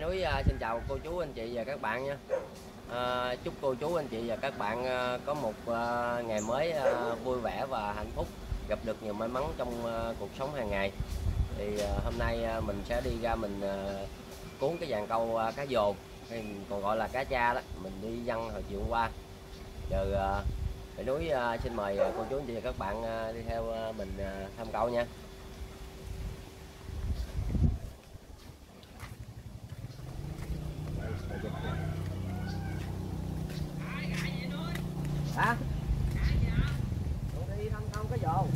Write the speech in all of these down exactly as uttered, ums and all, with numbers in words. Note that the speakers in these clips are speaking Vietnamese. Hải Núi xin chào cô chú anh chị và các bạn nha. À, chúc cô chú anh chị và các bạn có một ngày mới vui vẻ và hạnh phúc, gặp được nhiều may mắn trong cuộc sống hàng ngày. Thì hôm nay mình sẽ đi ra mình cuốn cái dàn câu cá dồn hay còn gọi là cá tra đó, mình đi văng hồi chiều hôm qua. Giờ Hải Núi xin mời cô chú anh chị và các bạn đi theo mình tham câu nha. Hả? Tụi đi thăm không có vô.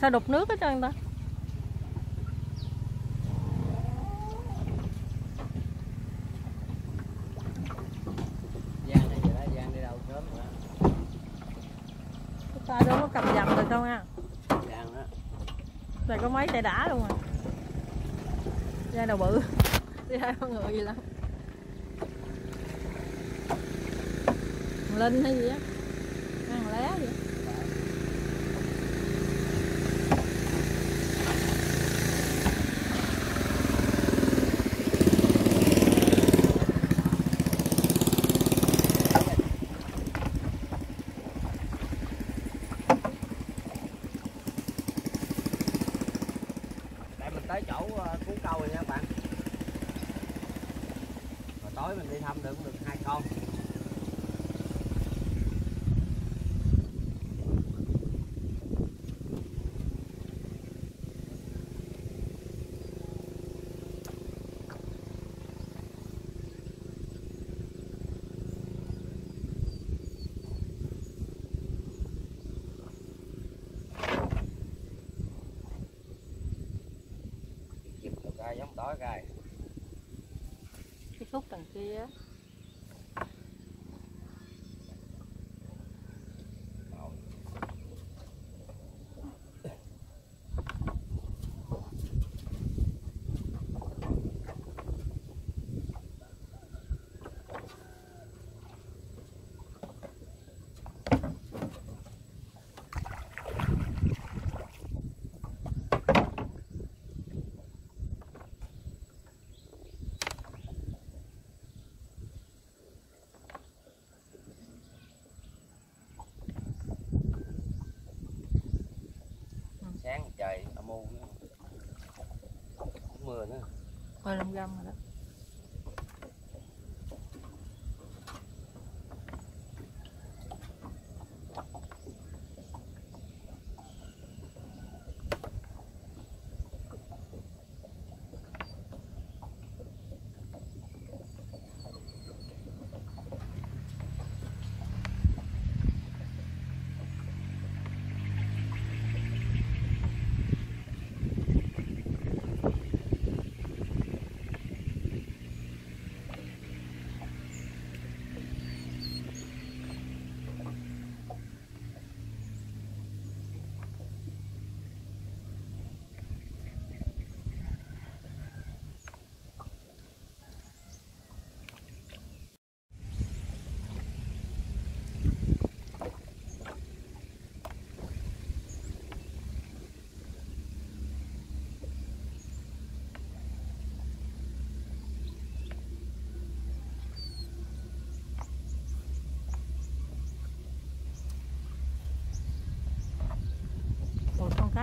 Sao đục nước hết trơn ta? Giang đi vậy đó, Giang đi đâu sớm nữa. Cái tay đó có cầm dập được không ha? Giang đó. Rồi có mấy tay đá luôn rồi. Giang đầu bự. Đi hai con người gì lắm. Linh hay gì á? Ăn lé gì á? Tới chỗ cuốn câu rồi nha các bạn. Mà tối mình đi thăm được cũng được hai con. Giống tối rồi. Cái khúc đằng kia. Sáng trời âm u nữa. Mưa nữa. Hơi lông găm rồi đó.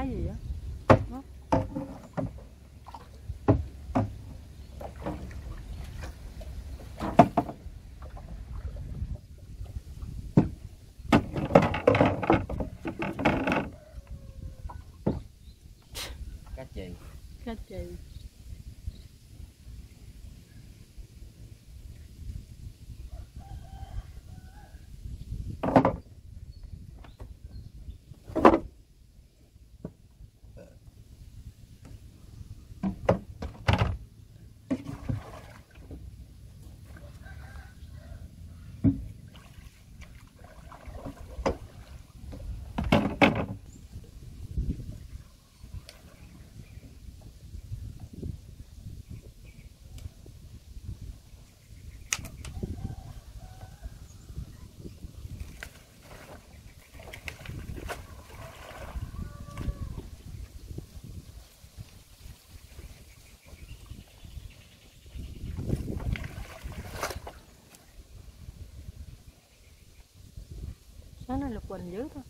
lá gì á. Cá chì. Cá chì. Nó này là quần dữ thôi.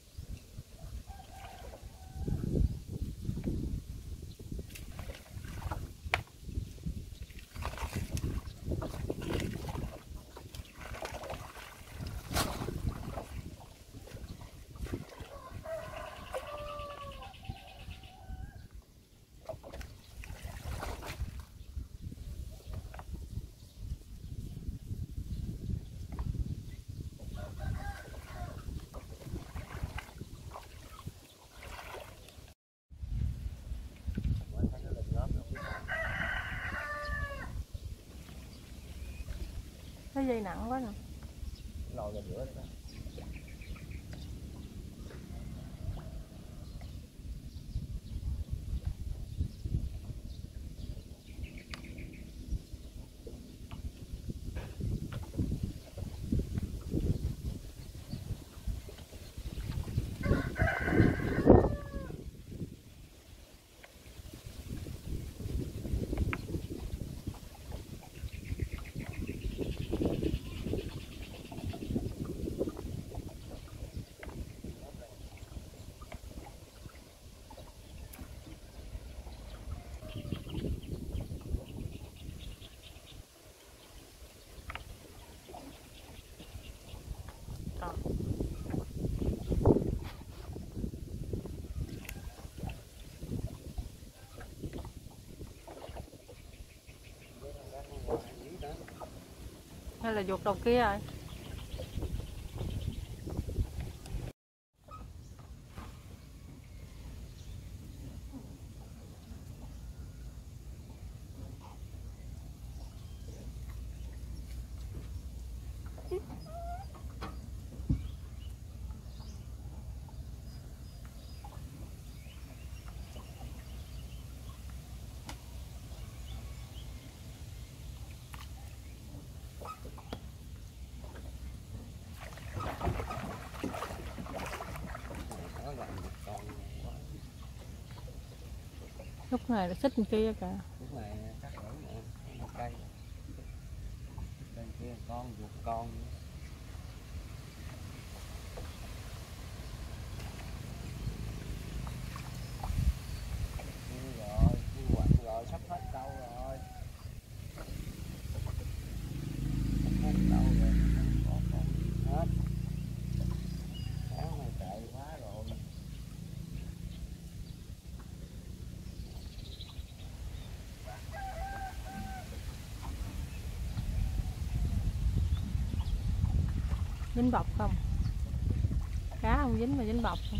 Cái dây nặng quá nè. Lò ra giữa đó. Hay là vụt đầu kia rồi. Lúc này nó xích bên kia kìa. Lúc này cắt lưỡi một cây. Cây kia con, ruột con. Đi rồi, đi quạnh rồi, sắp hết câu rồi. Sắp hết câu rồi, không còn hết. Sáng này chạy quá rồi. Dính bọc không? Cá không dính mà dính bọc không?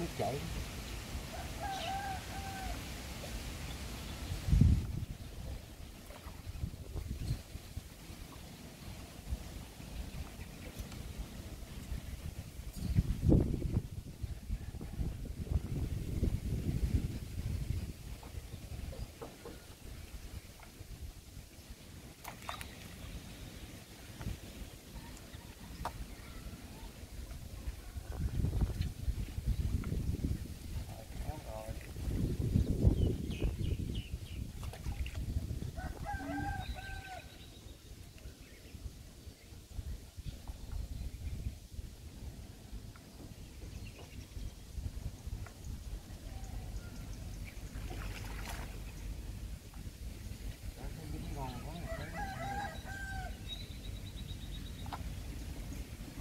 Nó chảy.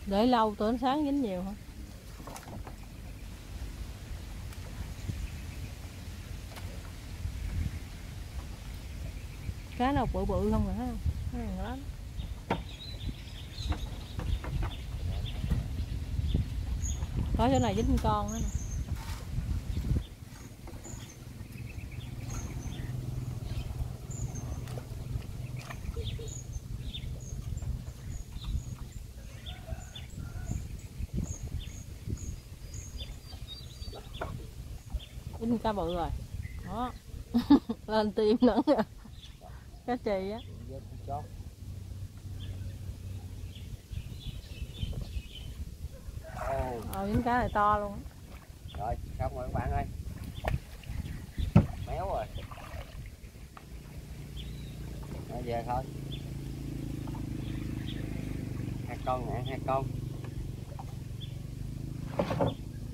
Để lâu tới sáng dính nhiều hả? Cá nào bự bự không hả? Nó ngon lắm. Có chỗ này dính con nữa nè. Dính cá bự rồi. Đó. Lên tim nữa rồi. Cá trì á. Ờ, những cá này to luôn. Rồi, xong rồi các bạn ơi. Méo rồi. Rồi về thôi. Hai con nè, hai con.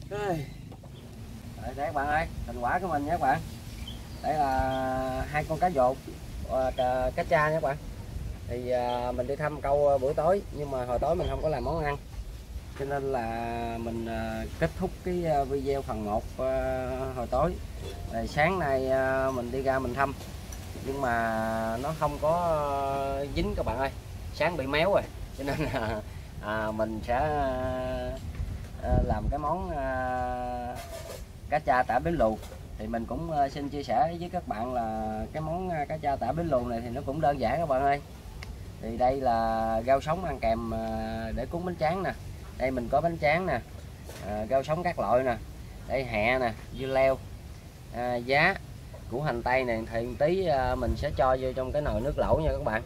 Đây. Đấy các bạn ơi, thành quả của mình nha các bạn. Đây là hai con cá dột, cá tra nha các bạn. Thì mình đi thăm câu buổi tối, nhưng mà hồi tối mình không có làm món ăn, cho nên là mình kết thúc cái video phần một hồi tối. Rồi sáng nay mình đi ra mình thăm, nhưng mà nó không có dính các bạn ơi. Sáng bị méo rồi, cho nên là à, mình sẽ làm cái món cá tra tả bến lù. Thì mình cũng xin chia sẻ với các bạn là cái món cá tra tả bến lù này thì nó cũng đơn giản các bạn ơi. Thì đây là rau sống ăn kèm để cuốn bánh tráng nè. Đây mình có bánh tráng nè, à, rau sống các loại nè, đây hẹ nè, dưa leo, à, giá, củ hành tây này thì một tí à, mình sẽ cho vô trong cái nồi nước lẩu nha các bạn.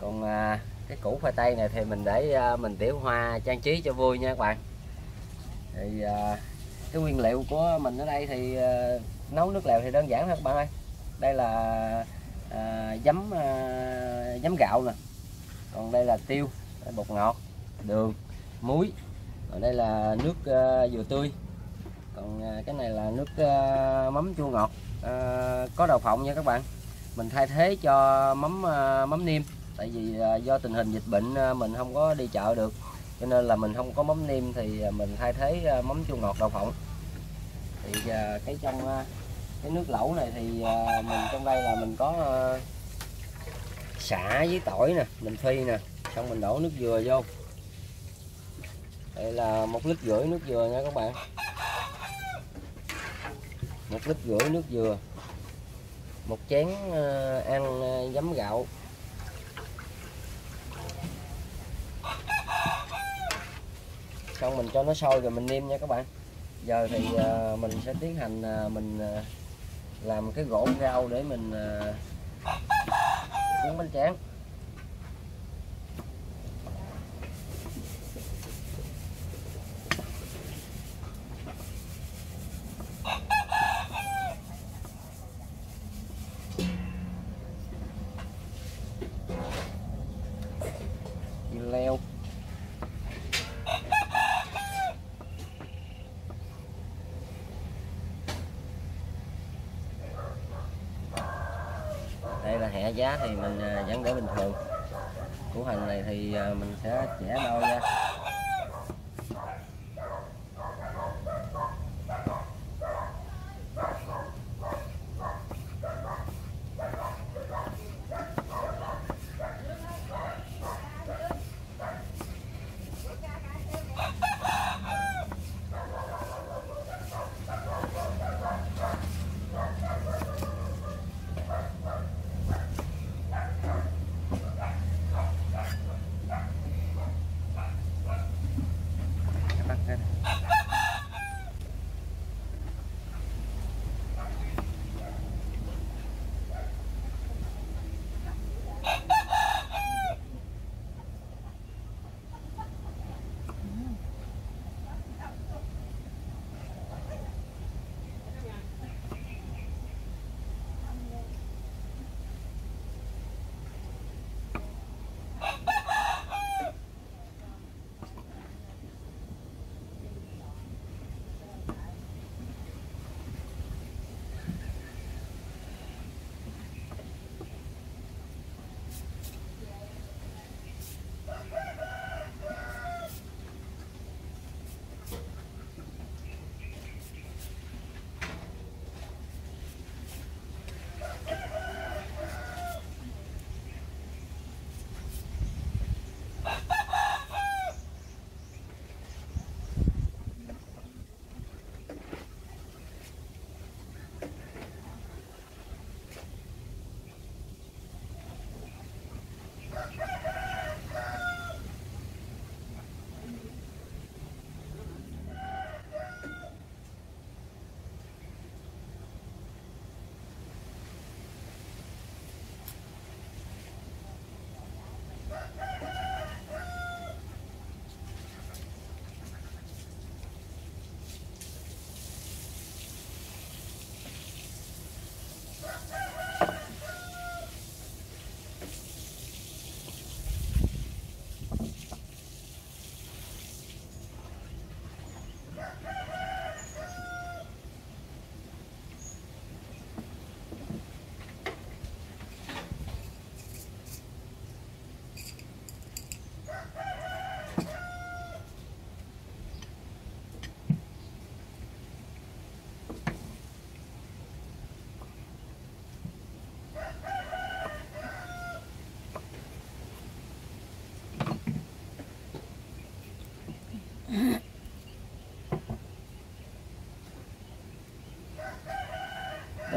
Còn à, cái củ khoai tây này thì mình để à, mình tỉa hoa trang trí cho vui nha các bạn. Thì à, cái nguyên liệu của mình ở đây thì à, nấu nước lèo thì đơn giản thôi các bạn ơi. Đây là à, giấm à, giấm gạo nè, còn đây là tiêu, đây bột ngọt, đường, muối. Ở đây là nước uh, dừa tươi. Còn uh, cái này là nước uh, mắm chua ngọt uh, có đậu phộng nha các bạn. Mình thay thế cho mắm uh, mắm niêm. Tại vì uh, do tình hình dịch bệnh uh, mình không có đi chợ được, cho nên là mình không có mắm niêm, thì uh, mình thay thế uh, mắm chua ngọt đậu phộng. Thì uh, cái trong uh, cái nước lẩu này thì uh, mình trong đây là mình có uh, sả với tỏi nè, mình phi nè, xong mình đổ nước dừa vô. Đây là một lít rưỡi nước dừa nha các bạn, một lít rưỡi nước dừa, một chén ăn giấm gạo, xong mình cho nó sôi rồi mình nêm nha các bạn. Giờ thì mình sẽ tiến hành mình làm cái gỗ rau để mình cuốn bánh tráng. Leo đây là hẹ giá thì mình vẫn để bình thường. Củ hành này thì mình sẽ chẻ đôi ra.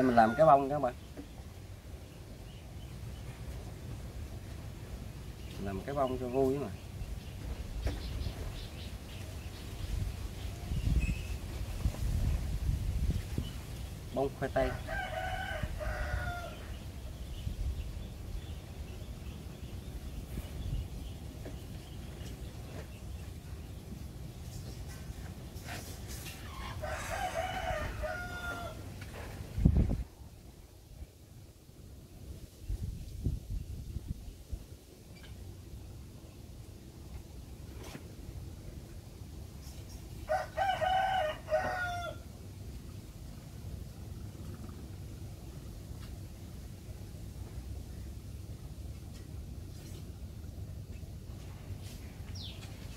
để mình làm cái bông các bạn, làm cái bông cho vui mà. Bông khoai tây.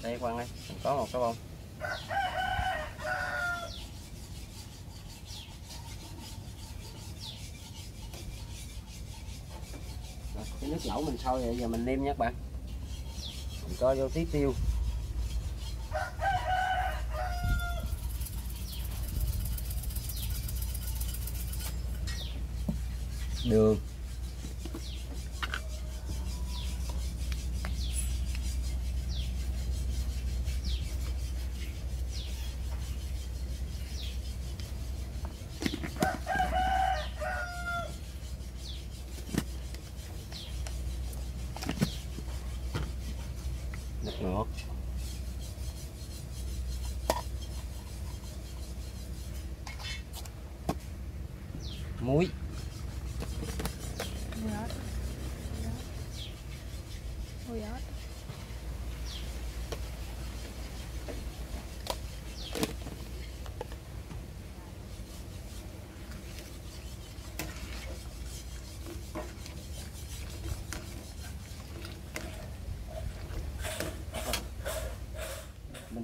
Đây Quang ơi, mình có một cái bông. Rồi, cái nước lẩu mình sôi vậy, giờ mình nêm nha các bạn. Mình cho vô tí tiêu. Đường. Nước muối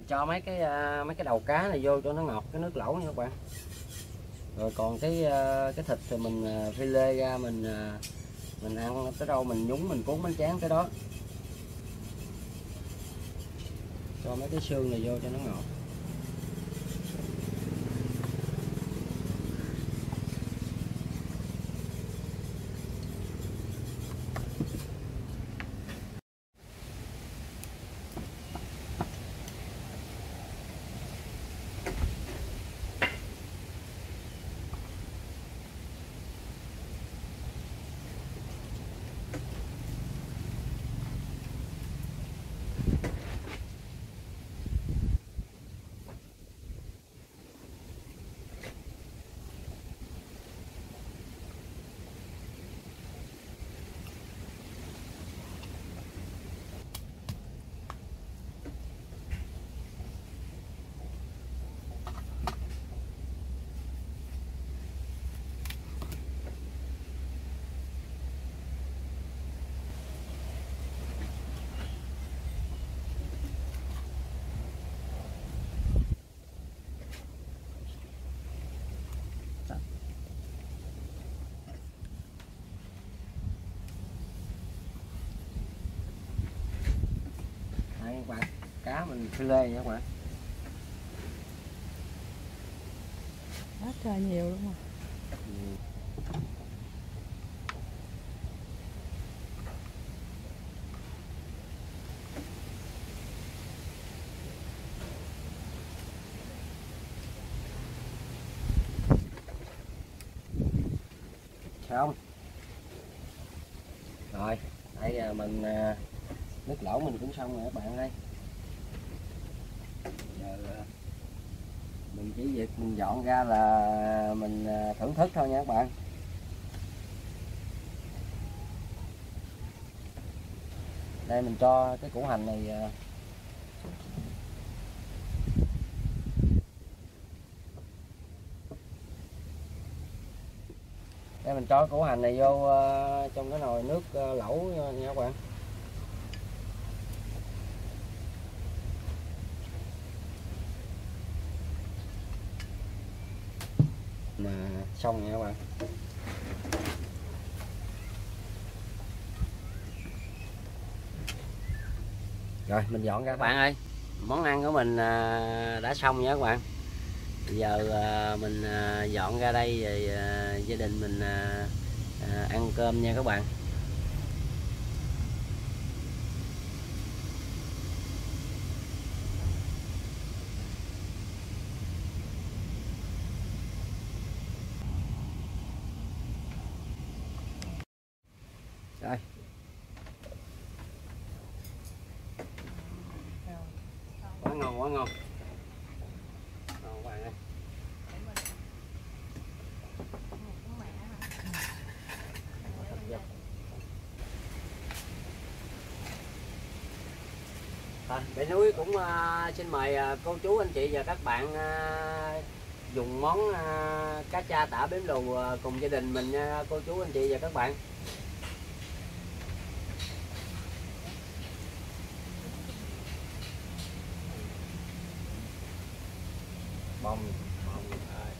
cho mấy cái mấy cái đầu cá này vô cho nó ngọt cái nước lẩu nha các bạn. Rồi còn cái cái thịt thì mình phi lê ra, mình mình ăn tới đâu mình nhúng mình cuốn bánh tráng tới đó. Cho mấy cái xương này vô cho nó ngọt. Cá mình phi lê nha các bạn. Quá trời nhiều luôn mà. Ừ. Xong. Rồi, bây giờ mình nước lẩu mình cũng xong rồi các bạn ơi. Mình chỉ việc mình dọn ra là mình thưởng thức thôi nha các bạn. Đây mình cho cái củ hành này, đây mình cho củ hành này vô trong cái nồi nước lẩu nha các bạn. Mà xong nha các bạn. Rồi mình dọn ra các bạn ơi. Món ăn của mình đã xong nha các bạn. giờ à, mình à, dọn ra đây về à, gia đình mình à, à, ăn cơm nha các bạn. Rồi. Quá ngon, quá ngon. Ngon các bạn ơi. À, Bể Núi cũng uh, xin mời uh, cô chú anh chị và các bạn uh, dùng món uh, cá tra tả bếm lù uh, cùng gia đình mình nha uh, cô chú anh chị và các bạn. Bông, bông thôi.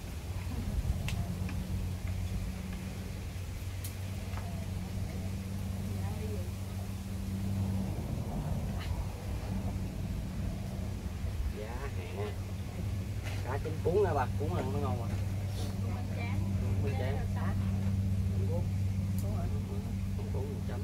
Giá hẹ. Cá chín cuốn ra bà, cuốn lên nó ngon quá. Bánh tráng. Bánh tráng. Cuốn. Cuốn cuốn chấm.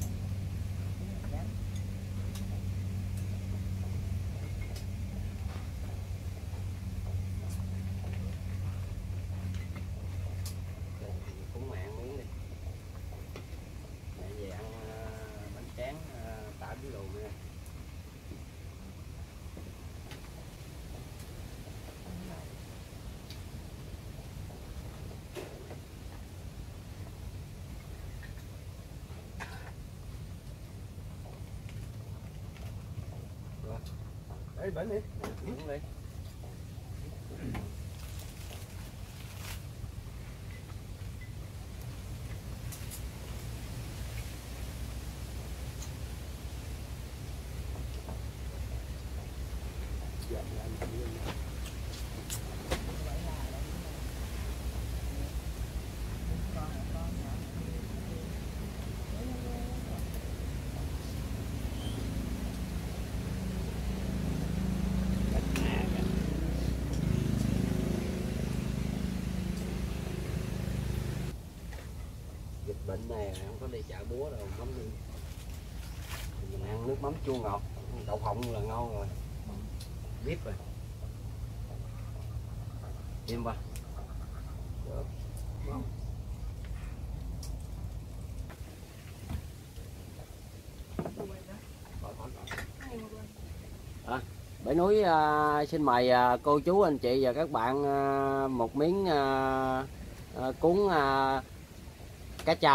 Đấy, bánh đi. Đúng đi. Bệnh này không có đi chợ búa đâu, mắm đi. Mình ăn nước mắm chua ngọt, đậu phộng là ngon rồi. Biết rồi. Im qua. Được. Ngon. À, Bể Núi uh, xin mời uh, cô chú anh chị và các bạn uh, một miếng uh, uh, cuốn uh, cá tra.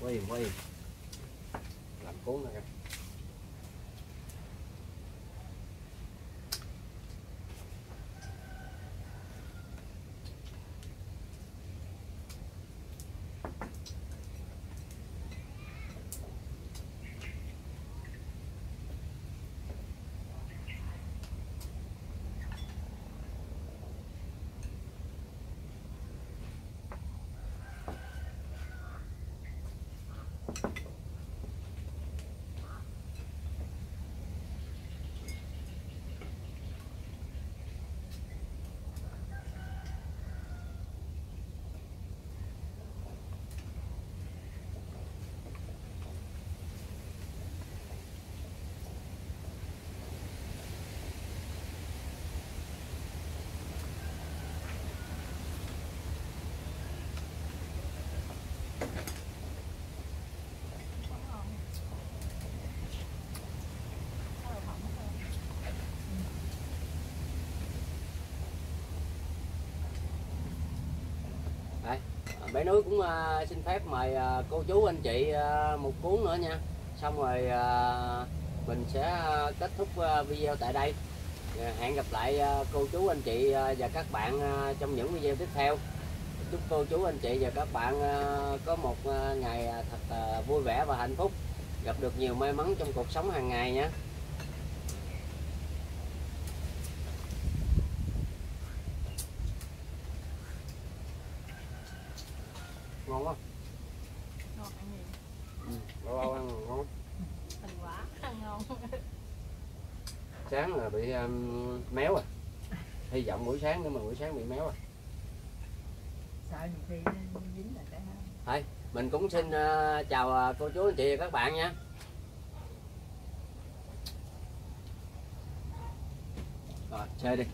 Quay quay làm cuốn ra kìa. Bể Núi cũng uh, xin phép mời uh, cô chú anh chị uh, một cuốn nữa nha. Xong rồi uh, mình sẽ uh, kết thúc uh, video tại đây. uh, Hẹn gặp lại uh, cô chú anh chị uh, và các bạn uh, trong những video tiếp theo. Chúc cô chú anh chị và các bạn uh, có một uh, ngày uh, thật uh, vui vẻ và hạnh phúc, gặp được nhiều may mắn trong cuộc sống hàng ngày nhé. Ngon quá. Ngon ăn gì? Ừ, lâu lâu ăn ngon. Tình quá, ăn ngon. Sáng là bị um, méo à. Hy vọng buổi sáng nữa mà buổi sáng bị méo à. Sợ nhiều khi dính là cái hả? Thôi, mình cũng xin uh, chào uh, cô chú anh chị và các bạn nha. Rồi, chơi đi.